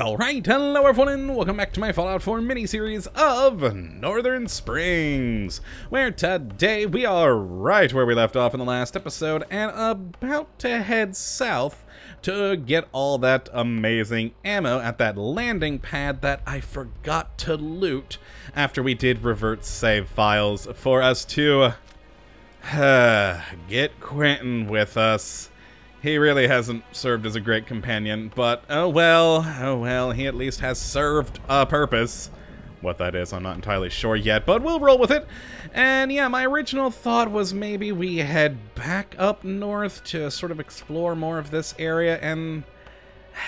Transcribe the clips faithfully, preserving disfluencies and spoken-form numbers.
Alright, hello everyone and welcome back to my Fallout four mini-series of Northern Springs, where today we are right where we left off in the last episode and about to head south to get all that amazing ammo at that landing pad that I forgot to loot after we did revert save files for us to uh, get Quentin with us. He really hasn't served as a great companion, but oh well, oh well, he at least has served a purpose. What that is, I'm not entirely sure yet, but we'll roll with it. And yeah, my original thought was maybe we head back up north to sort of explore more of this area, and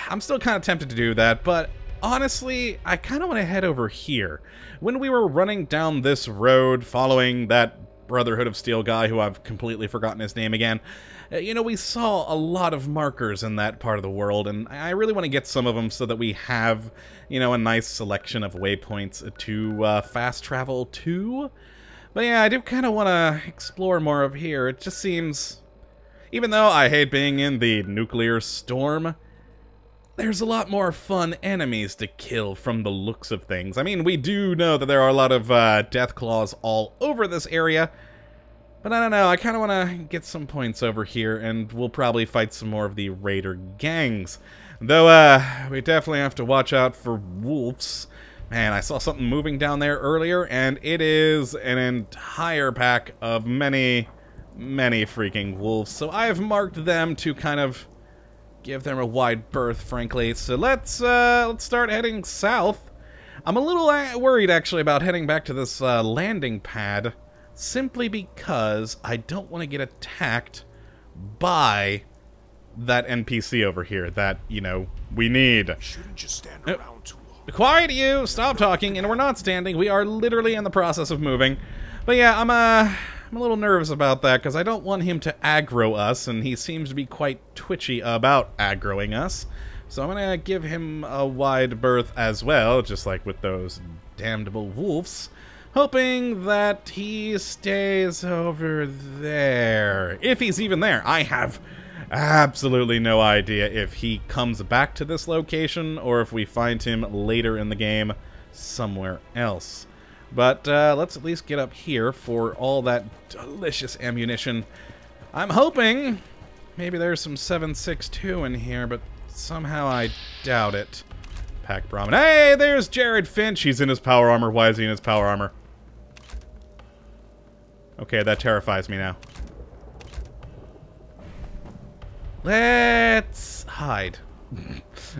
I'm still kind of tempted to do that, but honestly, I kind of want to head over here. When we were running down this road following that Brotherhood of Steel guy, who I've completely forgotten his name again, you know, we saw a lot of markers in that part of the world, and I really want to get some of them so that we have, you know, a nice selection of waypoints to uh, fast travel to. But yeah, I do kind of want to explore more of here. It just seems, even though I hate being in the nuclear storm, there's a lot more fun enemies to kill from the looks of things. I mean, we do know that there are a lot of uh, Deathclaws all over this area, but I don't know, I kind of want to get some points over here, and we'll probably fight some more of the raider gangs. Though, uh, we definitely have to watch out for wolves. Man, I saw something moving down there earlier, and it is an entire pack of many, many freaking wolves. So I have marked them to kind of give them a wide berth, frankly. So let's, uh, let's start heading south. I'm a little worried, actually, about heading back to this uh, landing pad, simply because I don't want to get attacked by that N P C over here that, you know, we need. Shouldn't just stand uh, around too long. Quiet you! Stop talking, and we're not standing. We are literally in the process of moving. But yeah, I'm, uh, I'm a little nervous about that because I don't want him to aggro us, and he seems to be quite twitchy about aggroing us. So I'm going to give him a wide berth as well, just like with those damnable wolves. Hoping that he stays over there. If he's even there. I have absolutely no idea if he comes back to this location or if we find him later in the game somewhere else. But uh, let's at least get up here for all that delicious ammunition. I'm hoping maybe there's some seven six two in here, but somehow I doubt it. Pack Brahmin. Hey, there's Jared Finch. He's in his power armor. Why is he in his power armor? Okay, that terrifies me now. Let's hide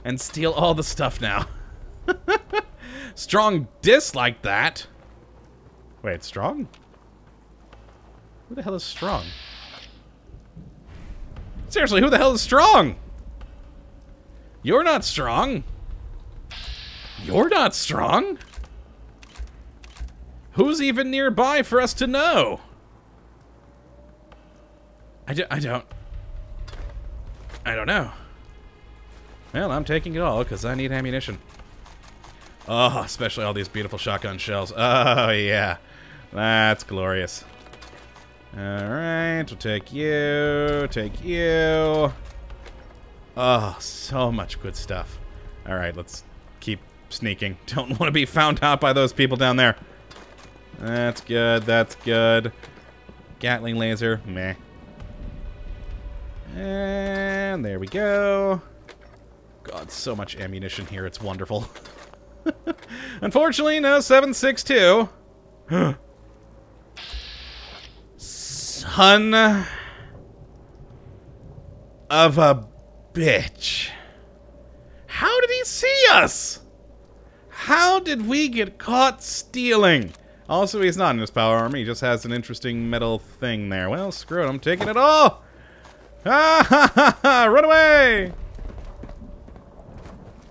and steal all the stuff now. Strong diss like that. Wait, strong? Who the hell is strong? Seriously, who the hell is strong? You're not strong. You're not strong. Who's even nearby for us to know? I, do, I don't... I don't know. Well, I'm taking it all, because I need ammunition. Oh, especially all these beautiful shotgun shells. Oh, yeah. That's glorious. Alright, we'll take you, take you. Oh, so much good stuff. Alright, let's keep sneaking. Don't want to be found out by those people down there. That's good, that's good. Gatling laser, meh. And there we go. God, so much ammunition here, it's wonderful. Unfortunately, no seven six two. Son of a bitch. How did he see us? How did we get caught stealing? Also, he's not in his power armor. He just has an interesting metal thing there. Well, screw it. I'm taking it all. Ah, ha, ha, ha. Run away.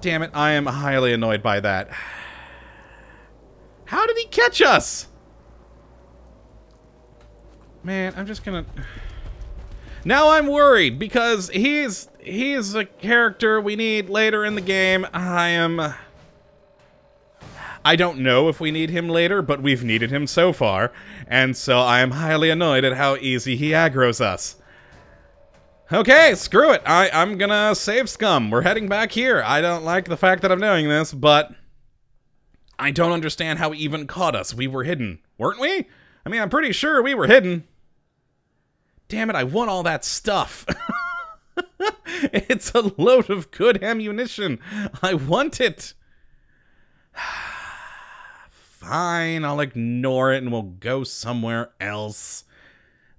Damn it. I am highly annoyed by that. How did he catch us? Man, I'm just going to... Now I'm worried because he's he's a character we need later in the game. I am... I don't know if we need him later, but we've needed him so far, and so I am highly annoyed at how easy he aggros us. Okay, screw it. I, I'm gonna save scum. We're heading back here. I don't like the fact that I'm doing this, but I don't understand how he even caught us. We were hidden, weren't we? I mean, I'm pretty sure we were hidden. Damn it, I want all that stuff. It's a load of good ammunition. I want it. Fine, I'll ignore it and we'll go somewhere else.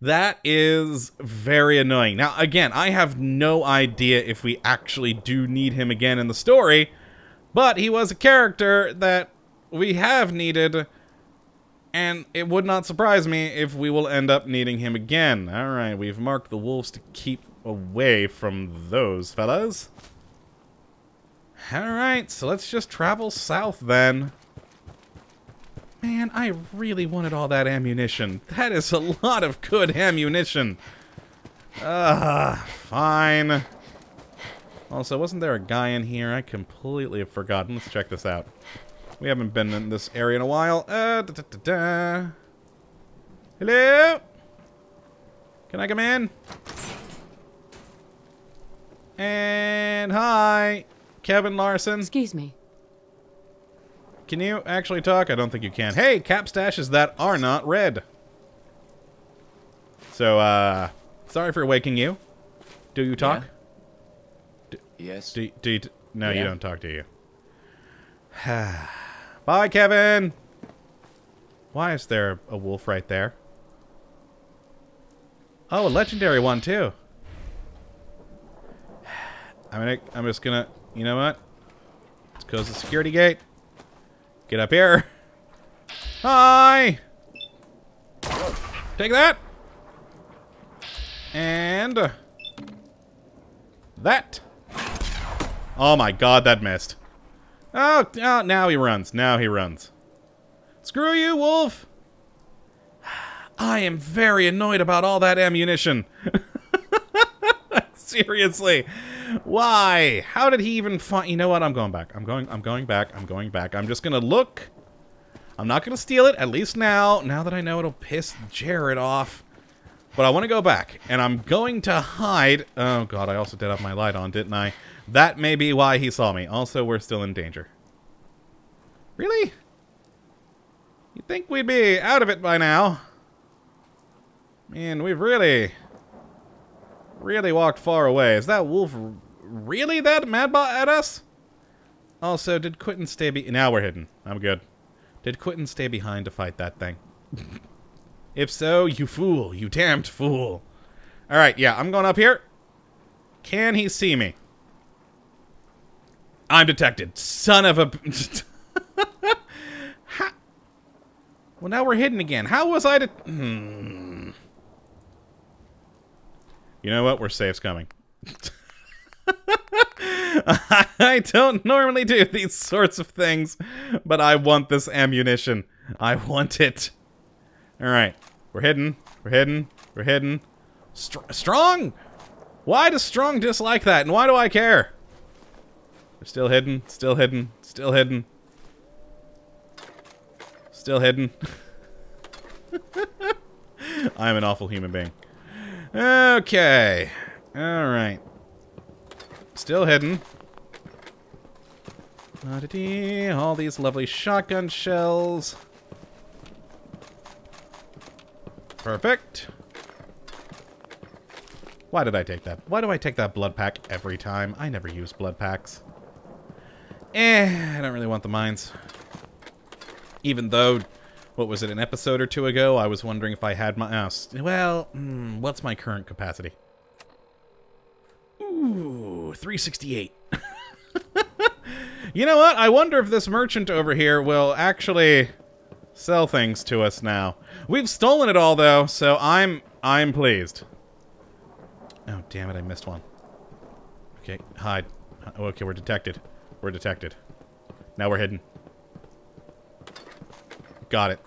That is very annoying. Now, again, I have no idea if we actually do need him again in the story, but he was a character that we have needed, and it would not surprise me if we will end up needing him again. All right, we've marked the wolves to keep away from those fellas. All right, so let's just travel south then. Man, I really wanted all that ammunition. That is a lot of good ammunition. Ugh, fine. Also, wasn't there a guy in here? I completely have forgotten. Let's check this out. We haven't been in this area in a while. Uh, da, da, da, da. Hello? Can I come in? And hi, Kevin Larson. Excuse me. Can you actually talk? I don't think you can. Hey, cap stashes that are not red. So, uh, sorry for waking you. Do you talk? Yeah. Do, yes. Do, do you no, yeah. You don't talk, do you? Bye, Kevin. Why is there a wolf right there? Oh, a legendary one, too. I'm gonna, I'm just gonna, you know what? Let's close the security gate. Get up here. Hi! Take that! And that! Oh my god, that missed. Oh, oh, now he runs. Now he runs. Screw you, wolf! I am very annoyed about all that ammunition. Seriously. Why? How did he even find? You know what? I'm going back. I'm going I'm going back. I'm going back. I'm just going to look. I'm not going to steal it, at least now. Now that I know it'll piss Jared off. But I want to go back. And I'm going to hide. Oh, God. I also did have my light on, didn't I? That may be why he saw me. Also, we're still in danger. Really? You'd think we'd be out of it by now. Man, we've really... Really walked far away. Is that wolf really that mad at us? Also, did Quentin stay be- Now we're hidden. I'm good. Did Quentin stay behind to fight that thing? If so, you fool. You damned fool. Alright, yeah, I'm going up here. Can he see me? I'm detected. Son of a... How? Well, now we're hidden again. How was I det- Hmm... You know what? We're safe scumming. I don't normally do these sorts of things, but I want this ammunition. I want it. Alright. We're hidden. We're hidden. We're hidden. St- strong? Why does strong dislike that, and why do I care? We're still hidden. Still hidden. Still hidden. Still hidden. I'm an awful human being. Okay. Alright. Still hidden. All these lovely shotgun shells. Perfect. Why did I take that? Why do I take that blood pack every time? I never use blood packs. Eh, I don't really want the mines. Even though... What was it, an episode or two ago? I was wondering if I had my... Oh, well, mm, what's my current capacity? Ooh, three sixty-eight. You know what? I wonder if this merchant over here will actually sell things to us now. We've stolen it all, though, so I'm I'm pleased. Oh, damn it, I missed one. Okay, hide. Oh, okay, we're detected. We're detected. Now we're hidden. Got it.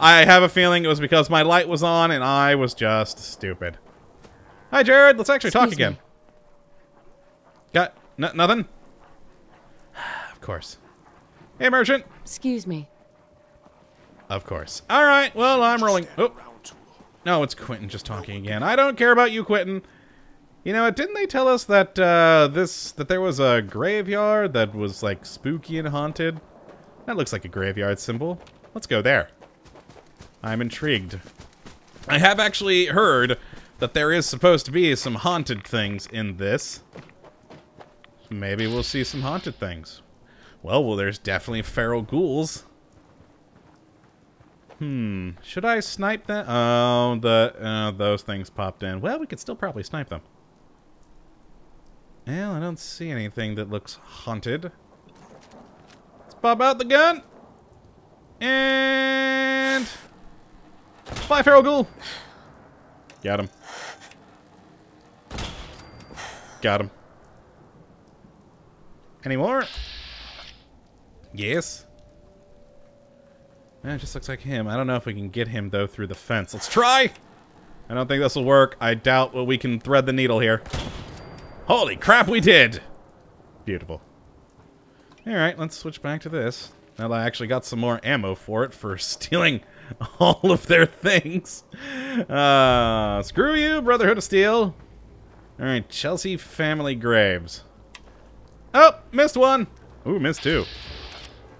I have a feeling it was because my light was on and I was just stupid. Hi, Jared. Let's actually Excuse talk again. Me. Got n nothing? Of course. Hey, merchant. Excuse me. Of course. All right. Well, I'm rolling. Oh. No, it's Quentin just talking again. I don't care about you, Quentin. You know, didn't they tell us that uh, this that there was a graveyard that was like spooky and haunted? That looks like a graveyard symbol. Let's go there. I'm intrigued. I have actually heard that there is supposed to be some haunted things in this. Maybe we'll see some haunted things. Well, well, there's definitely feral ghouls. Hmm. Should I snipe that? Oh, the uh, those things popped in. Well, we could still probably snipe them. Well, I don't see anything that looks haunted. Let's pop out the gun. And... bye, feral ghoul! Got him. Got him. Any more? Yes. It just looks like him. I don't know if we can get him, though, through the fence. Let's try! I don't think this will work. I doubt well, we can thread the needle here. Holy crap, we did! Beautiful. Alright, let's switch back to this. Now that I actually got some more ammo for it for stealing all of their things. Uh, screw you, Brotherhood of Steel. Alright, Chelsea Family Graves. Oh, missed one. Ooh, missed two.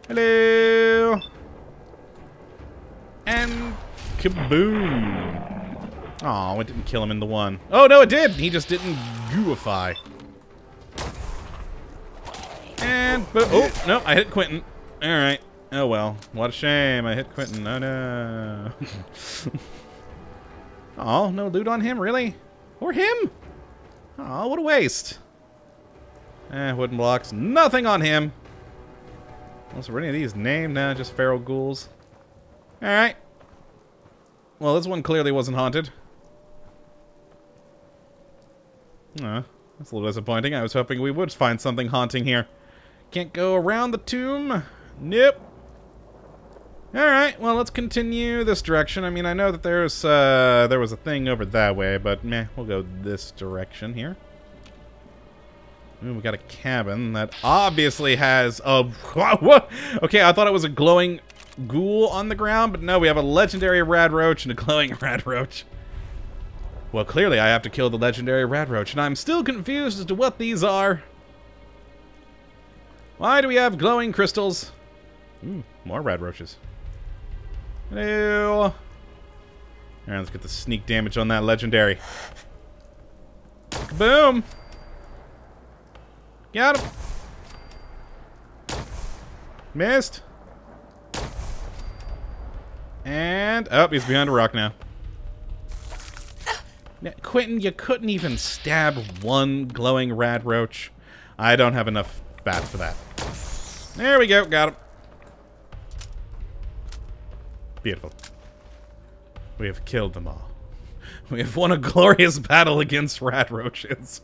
Hello. And kaboom. Aw, it didn't kill him in the one. Oh, no, it did. He just didn't gooify. And, but, oh, no, I hit Quentin. Alright. Oh well. What a shame. I hit Quentin. Oh no. Oh, no loot on him, really? Or him? Oh, what a waste. Eh, wooden blocks. Nothing on him. Unless were any of these named now, just feral ghouls. Alright. Well, this one clearly wasn't haunted. Oh, that's a little disappointing. I was hoping we would find something haunting here. Can't go around the tomb. Nope. Alright, well, let's continue this direction. I mean, I know that there's, uh, there was a thing over that way, but meh, we'll go this direction here. Ooh, we got a cabin that obviously has a... What? Okay, I thought it was a glowing ghoul on the ground, but no, we have a legendary rad roach and a glowing rad roach. Well, clearly I have to kill the legendary rad roach, and I'm still confused as to what these are. Why do we have glowing crystals? Ooh, more rad roaches. Hello. Alright, let's get the sneak damage on that legendary. Boom! Got him! Missed! And... oh, he's behind a rock now. Now Quentin, you couldn't even stab one glowing rad roach. I don't have enough bat for that. There we go. Got him. Beautiful. We have killed them all. We have won a glorious battle against rat roaches.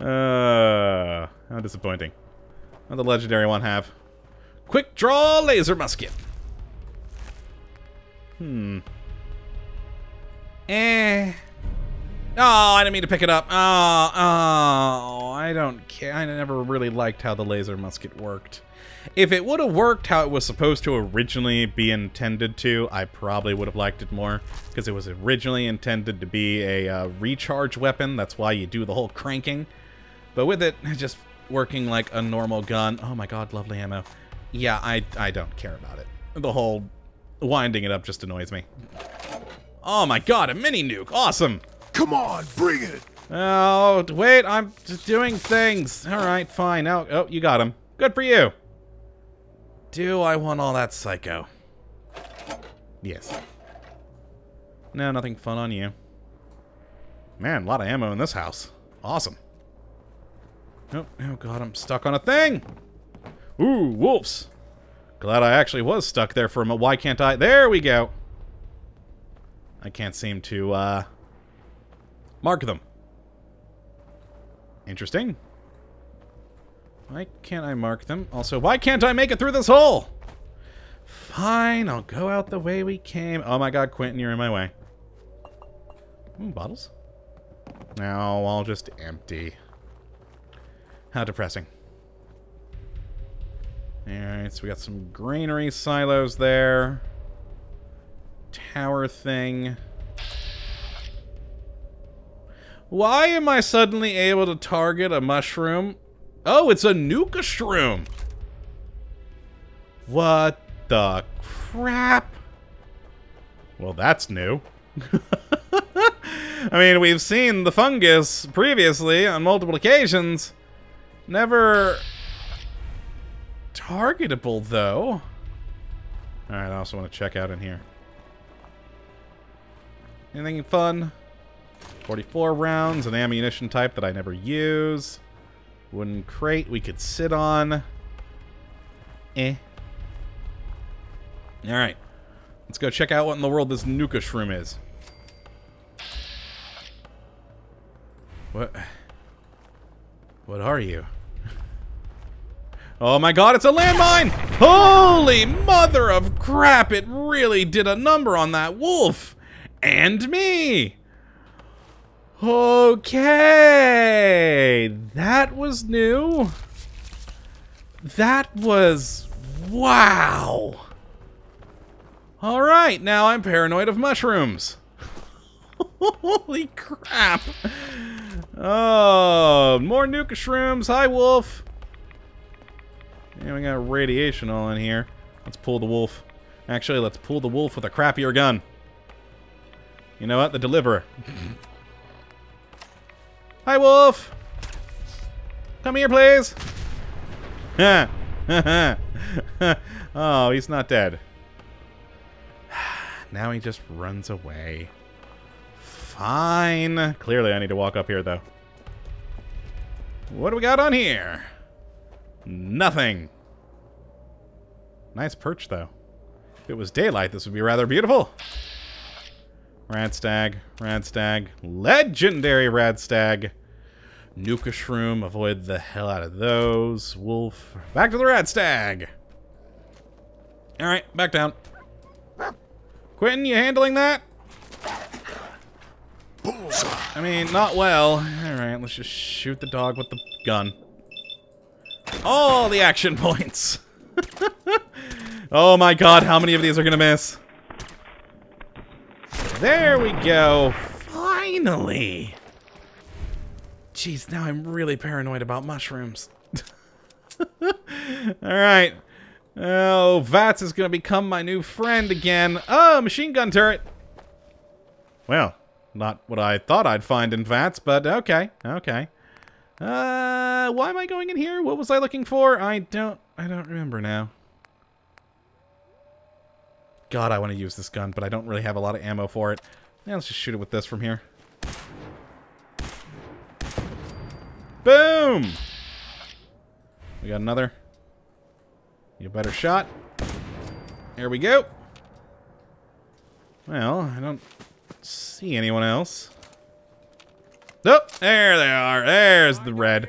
Uh, how disappointing. What did the legendary one have? Quick draw laser musket. Hmm. Eh. Oh, I didn't mean to pick it up. Oh, oh, I don't care. I never really liked how the laser musket worked. If it would have worked how it was supposed to originally be intended to, I probably would have liked it more. Because it was originally intended to be a uh, recharge weapon. That's why you do the whole cranking. But with it just working like a normal gun. Oh my god, lovely ammo. Yeah, I, I don't care about it. The whole winding it up just annoys me. Oh my god, a mini nuke. Awesome. Come on, bring it! Oh, wait, I'm just doing things. All right, fine. Oh, oh, you got him. Good for you. Do I want all that psycho? Yes. No, nothing fun on you. Man, a lot of ammo in this house. Awesome. Oh, oh god, I'm stuck on a thing! Ooh, wolves. Glad I actually was stuck there for a moment. Why can't I? There we go. I can't seem to, uh... mark them. Interesting. Why can't I mark them? Also, why can't I make it through this hole? Fine, I'll go out the way we came. Oh my god, Quentin, you're in my way. Ooh, bottles? No, I'll just empty. How depressing. Alright, so we got some granary silos there. Tower thing. Why am I suddenly able to target a mushroom? Oh, it's a Nuka-shroom. What the crap? Well, that's new. I mean, we've seen the fungus previously on multiple occasions. Never targetable, though. Alright, I also want to check out in here. Anything fun? forty-four rounds, an ammunition type that I never use. Wooden crate we could sit on. Eh. Alright. Let's go check out what in the world this Nuka-shroom is. What? What are you? Oh my god, it's a landmine! Holy mother of crap, it really did a number on that wolf! And me! Okay! That was new. That was... wow! Alright, now I'm paranoid of mushrooms. Holy crap! Oh, more Nuka-shrooms. Hi, wolf. Yeah, we got radiation all in here. Let's pull the wolf. Actually, let's pull the wolf with a crappier gun. You know what? The Deliverer. Hi, wolf. Come here, please. Oh, he's not dead. Now he just runs away. Fine. Clearly, I need to walk up here, though. What do we got on here? Nothing. Nice perch, though. If it was daylight, this would be rather beautiful. Rad stag, rad stag, legendary rad stag. Nuka-shroom, avoid the hell out of those. Wolf, back to the rad stag. All right, back down. Quentin, you handling that? I mean, not well. Alright, let's just shoot the dog with the gun. All the action points! Oh my god, how many of these are gonna miss? There we go! Finally! Jeez, now I'm really paranoid about mushrooms. Alright. Oh, Vats is gonna become my new friend again. Oh, machine gun turret! Well... not what I thought I'd find in Vats, but okay, okay. Uh, why am I going in here? What was I looking for? I don't, I don't remember now. God, I want to use this gun, but I don't really have a lot of ammo for it. Now let's just shoot it with this from here. Boom! We got another. You better shot. There we go. Well, I don't... see anyone else? Nope. Oh, there they are. There's the red.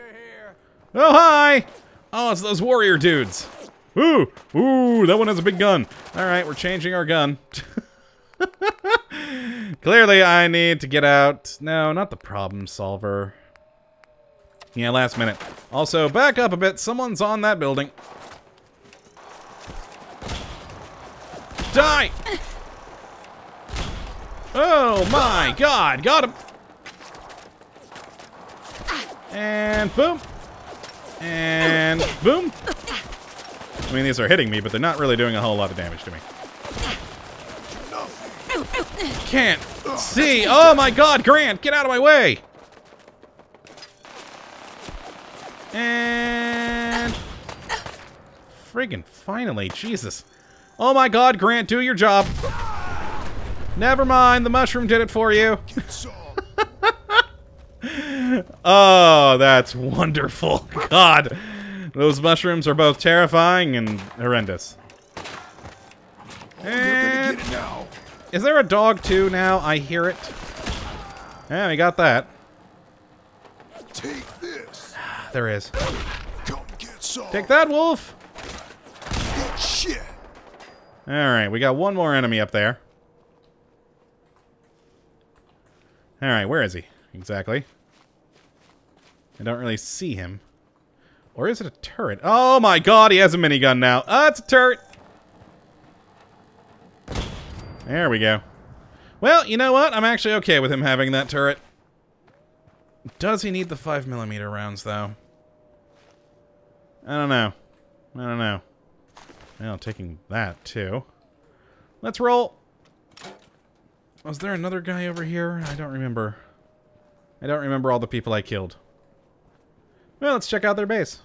Oh hi! Oh, it's those warrior dudes. Ooh, ooh, that one has a big gun. All right, we're changing our gun. Clearly, I need to get out. No, not the problem solver. Yeah, last minute. Also, back up a bit. Someone's on that building. Die! Oh my god, got him! And boom! And boom! I mean, these are hitting me, but they're not really doing a whole lot of damage to me. Can't see! Oh my god, Grant, get out of my way! And... friggin' finally, Jesus. Oh my god, Grant, do your job! Never mind, the mushroom did it for you. Oh, that's wonderful. God, those mushrooms are both terrifying and horrendous. And is there a dog too now? I hear it. Yeah, we got that. Take this. There is. Come get some. Take that, wolf. Good shit. All right, we got one more enemy up there. Alright, where is he? Exactly. I don't really see him. Or is it a turret? Oh my god, he has a minigun now. Oh, it's a turret! There we go. Well, you know what? I'm actually okay with him having that turret. Does he need the five millimeter rounds, though? I don't know. I don't know. Well, taking that, too. Let's roll! Was there another guy over here? I don't remember. I don't remember all the people I killed. Well, let's check out their base.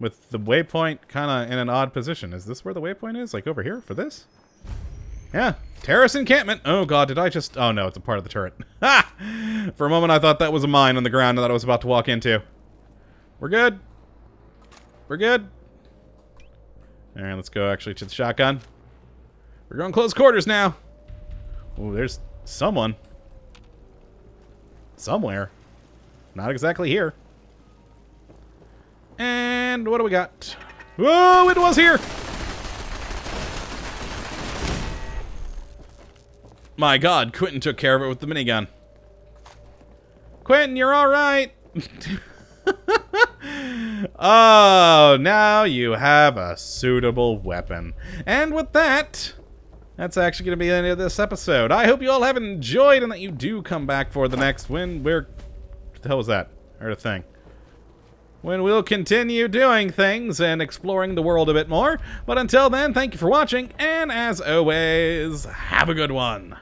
With the waypoint kind of in an odd position. Is this where the waypoint is? Like over here for this? Yeah. Terrace Encampment! Oh god, did I just... Oh no, it's a part of the turret. Ha! For a moment I thought that was a mine on the ground that I was about to walk into. We're good. We're good. Alright, let's go actually to the shotgun. We're going close quarters now. Oh, there's someone. Somewhere. Not exactly here. And what do we got? Whoa, it was here! My god, Quentin took care of it with the minigun. Quentin, you're alright! Oh, now you have a suitable weapon. And with that, that's actually going to be the end of this episode. I hope you all have enjoyed and that you do come back for the next when we're... What the hell was that? I heard a thing. When we'll continue doing things and exploring the world a bit more. But until then, thank you for watching, and as always, have a good one.